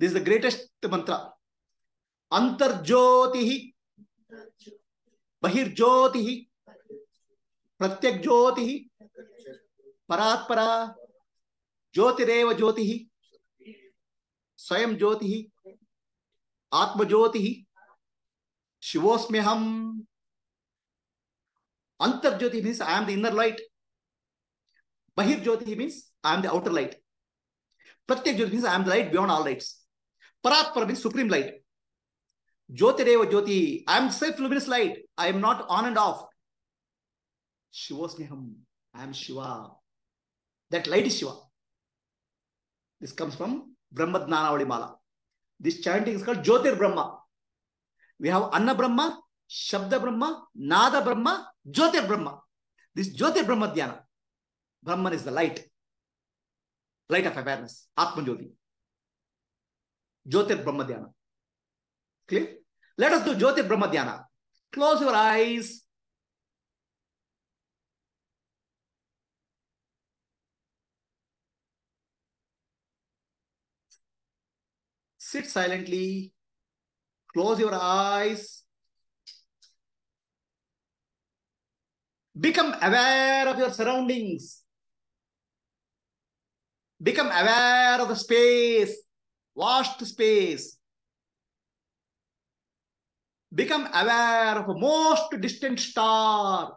This is the greatest mantra. Antarjyotihi, Bahirjyotihi, Pratyakjyotihi, Paratpara, Jyotireva Jyotihi, Swayam Jyotihi, Atma Jyotihi, Shivosmiham. Antarjyoti means I am the inner light. Bahirjyoti means I am the outer light. Pratyakjyoti means I am the light beyond all lights. Paratpara means supreme light. Jyotireva Jyoti, I am self-luminous light. I am not on and off. Shivosmiham, I am Shiva. That light is Shiva. This comes from Brahmajnanaavali Mala. This chanting is called Jyotir Brahma. We have Anna Brahma, Shabda Brahma, Nada Brahma, Jyotir Brahma. This Jyotir Brahmadhyana. Brahman is the light. Light of awareness. Atman Jyoti. Jyotir Brahmadhyana. Clear? Let us do Jyotir Brahmadhyana. Close your eyes. Sit silently. Close your eyes. Become aware of your surroundings. Become aware of the space, vast space. Become aware of a most distant star.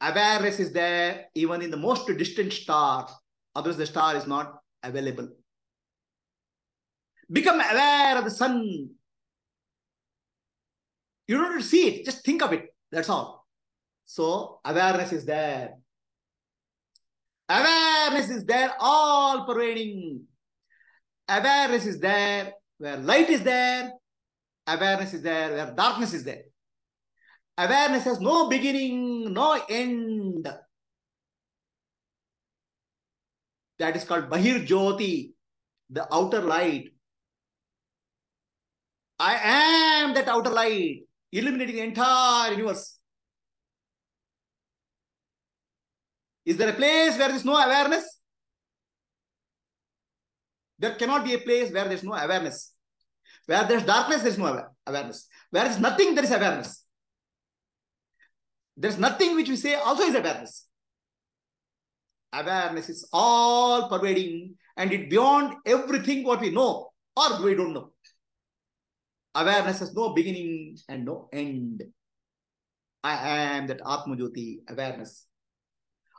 Awareness is there even in the most distant star. Otherwise, the star is not available. Become aware of the sun. You don't see it, just think of it. That's all. So, awareness is there. Awareness is there, all pervading. Awareness is there where light is there. Awareness is there where darkness is there. Awareness has no beginning, no end. That is called Bahir Jyoti, the outer light. I am that outer light, illuminating the entire universe. Is there a place where there is no awareness? There cannot be a place where there is no awareness. Where there is darkness, there is no awareness. Where there is nothing, there is awareness. There is nothing which we say also is awareness. Awareness is all pervading and it beyond everything what we know or we don't know. Awareness has no beginning and no end. I am that Atma Jyoti, awareness.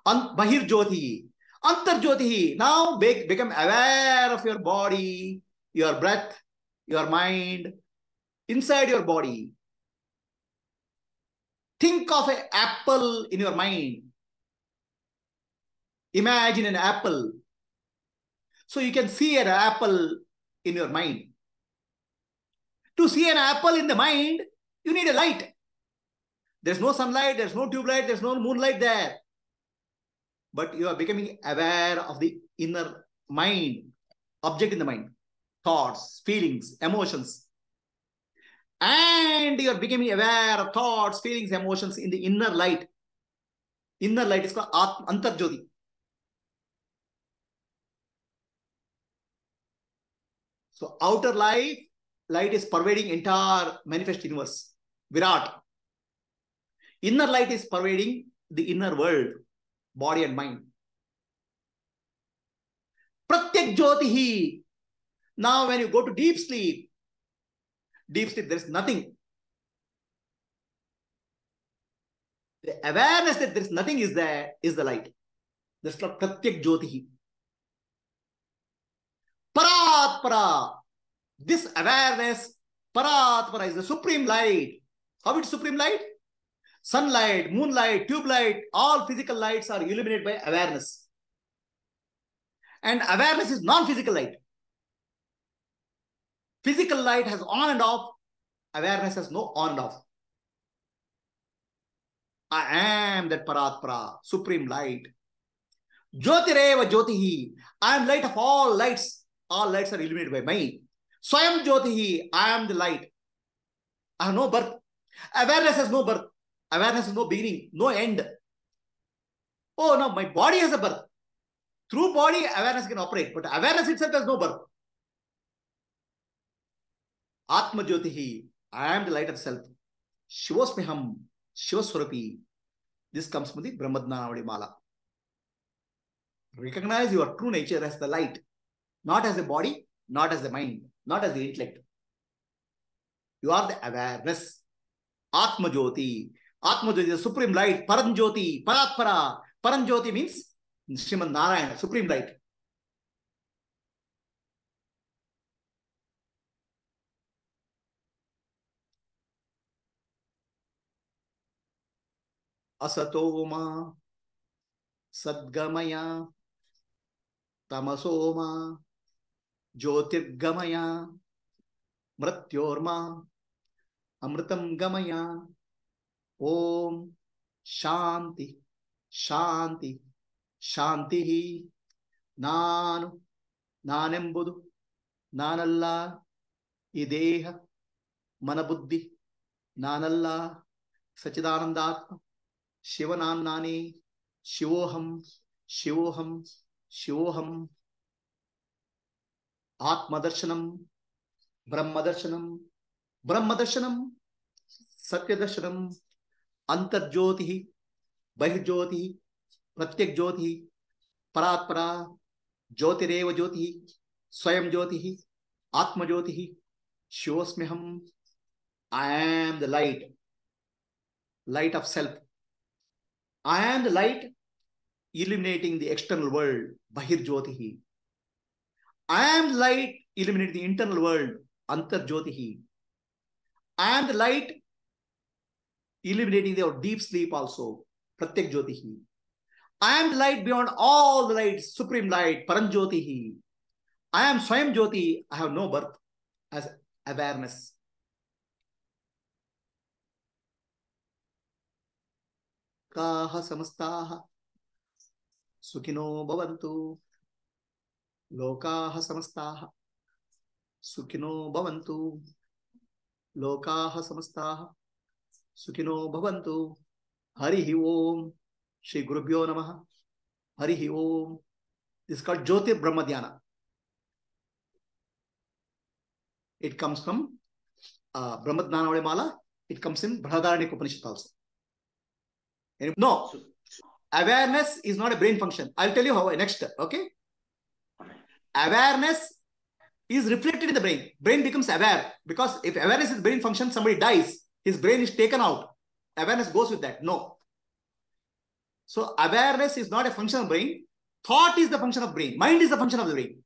Bahir Jyoti, Antar Jyoti. Now become aware of your body, your breath, your mind, inside your body. Think of an apple in your mind. Imagine an apple. So you can see an apple in your mind. To see an apple in the mind, you need a light. There's no sunlight, there's no tube light, there's no moonlight there. But you are becoming aware of the inner mind, object in the mind, thoughts, feelings, emotions. And you are becoming aware of thoughts, feelings, emotions in the inner light. Inner light is called Antarjyoti. So outer life, light is pervading entire manifest universe, Virat. Inner light is pervading the inner world, body and mind. Pratyak Jyotihi. Now when you go to deep sleep, there is nothing. The awareness that there is nothing is there is the light. That's called Pratyak Jyotihi. Paratpara. This awareness, Paratpara, is the supreme light. How is supreme light? Sunlight, moonlight, tube light, all physical lights are illuminated by awareness. And awareness is non-physical light. Physical light has on and off. Awareness has no on and off. I am that Paratpara, supreme light. Jyotireva Jyotihi, I am light of all lights. All lights are illuminated by me. Swayam Jyotihi, I am the light. I have no birth. Awareness has no birth. Awareness has no beginning, no end. Oh, now my body has a birth. Through body, awareness can operate, but awareness itself has no birth. Atma Jyotihi, I am the light of self. Shivasmiham, Shivaswarapi. This comes from the Brahmajnanaavali Mala. Recognize your true nature as the light, not as a body, not as the mind, not as the intellect. You are the awareness. Atma Jyoti. Atma Jyoti is the supreme light. Param Jyoti, Paratpara. Param Jyoti means Shriman Narayana, supreme light. Asatoma Sadgamaya Tamasoma Jyotirgamaya Mrityorma Amritam Gamaya. Om Shanti Shanti Shantihi. Nanu Nanembudu Nanalla Ideha Manabuddhi Nanalla Sachidanandatma Shivanam Nani Shivoham Shivoham Shivoham. Atmadarshanam Brahmadarshanam Brahmadarshanam Satyadarshanam Antarjyotihi Bahirjyotihi Pratyakjyotihi Paratpara Jyotireva Jyotihi Swayam Jyotihi Atma Jyotihi Shivasmiham. I am the light, light of self. I am the light illuminating the external world, Bahir Jyotihi. I am the light illuminating the internal world, Antar Jyotihi. I am the light illuminating their deep sleep also, Pratyek Jyotihi. I am the light beyond all the lights, supreme light, Param Jyotihi. I am Swayam Jyoti. I have no birth as awareness. Kaha samastaha sukhino bhavantu. Lokaha samastaha sukhino bhavantu. Lokaha samastaha sukhino bhavantu. Harihi Om. Shri Gurubhyo Namaha. Harihi Om. This is called Jyotir Brahmadhyana. It comes from Brahmajnanaavali Mala. It comes in Brihadaranyaka Upanishad also. No, awareness is not a brain function. I'll tell you how next. Okay, awareness is reflected in the brain. Brain becomes aware, because if awareness is brain function, somebody dies, his brain is taken out. Awareness goes with that. No, so awareness is not a function of brain. Thought is the function of brain. Mind is the function of the brain.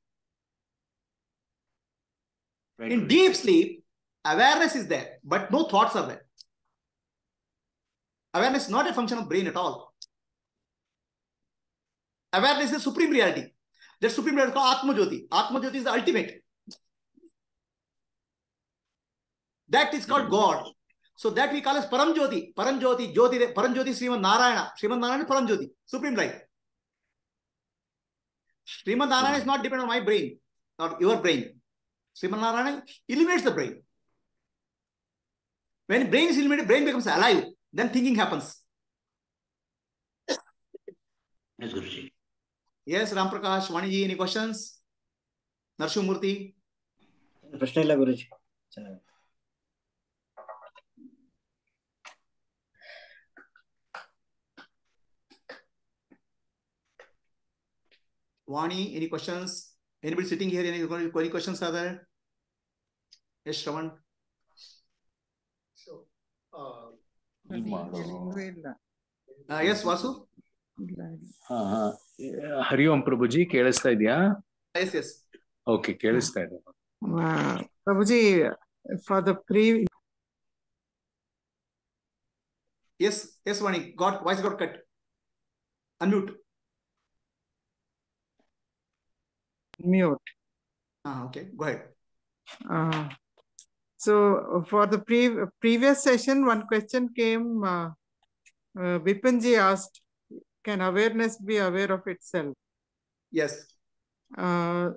Right. In deep sleep, awareness is there, but no thoughts are there. Awareness is not a function of brain at all. Awareness is supreme reality. That supreme reality is called Atma Jyoti. Atma Jyoti is the ultimate. That is called God. So that we call as Param Jyoti. Param Jyoti, Jyoti, Param Jyoti, Shriman Narayana. Shriman Narayana, Param Jyoti, supreme light. Shriman Narayana is not dependent on my brain, not your brain. Shriman Narayana illuminates the brain. When brain is illuminated, brain becomes alive. Then thinking happens. Yes, Guruji. Yes, Ram Prakash, Vaniji, any questions? Narshu Murthy? Prashna illa Guruji. Vani, any questions? Anybody sitting here, any questions are there? Yes, Shravan. So, yes, Vasu. Hari Om Prabhuji, Kelasta idya? Yes, yes. Okay, Kelasta idya. Wow. Prabhuji, for the pre... Yes, yes, Vani. Got, voice got cut. Unmute. Mute. Ah, okay, go ahead. So, for the previous session, one question came, Vipanji asked, can awareness be aware of itself? Yes. For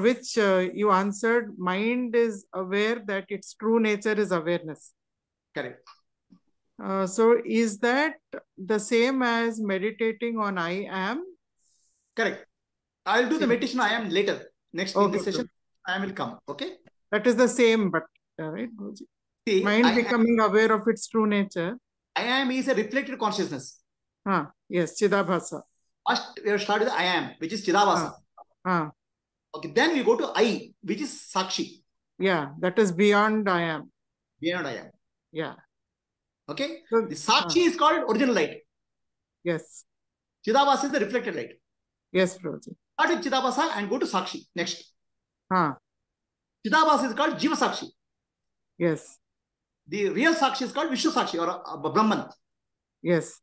which you answered, mind is aware that its true nature is awareness. Correct. So, is that the same as meditating on I am? Correct. I'll do the meditation I am later. Next in the session, I will come. Okay. That is the same, but right, Guruji. See, mind becoming aware of its true nature. I am is a reflected consciousness. Ah, yes, Chidabhasa. First, we start with I am, which is Chidabhasa. Ah. Okay, then we go to I, which is Sakshi. Yeah, that is beyond I am. Beyond I am. Yeah. Okay. So, the Sakshi is called original light. Yes. Chidabhasa is the reflected light. Yes, Prabhuji. Start with Chidabhasa and go to Sakshi. Next. Chidabhasa is called Jiva Sakshi. Yes. The real Sakshi is called Vishnu Sakshi or Brahman. Yes.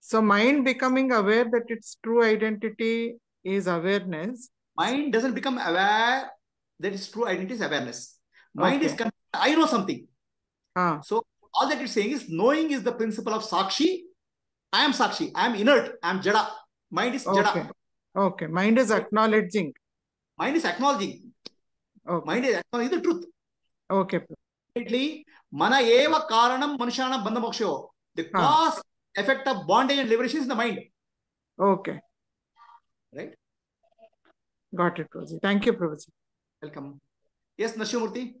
So mind becoming aware that its true identity is awareness. Mind doesn't become aware that its true identity is awareness. Mind is concerned, I know something. So all that it's saying is knowing is the principle of Sakshi. I am Sakshi. I am inert. I am Jada. Mind is Jada. Okay. Mind is acknowledging. Mind is acknowledging. Mind is acknowledging the truth. Okay. Mana eva karanam manushana bandha moksho. The cause, effect of bondage and liberation is in the mind. Okay. Right? Got it, Prabhuji. Thank you, Prabhuji. Welcome. Yes, Nashimurti.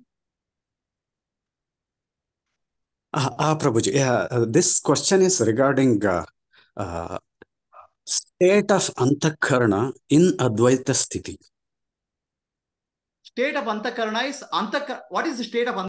Prabhuji, this question is regarding state of Antakarna in Advaita Sthiti. State of Antakarna is, what is the state of Antakarna?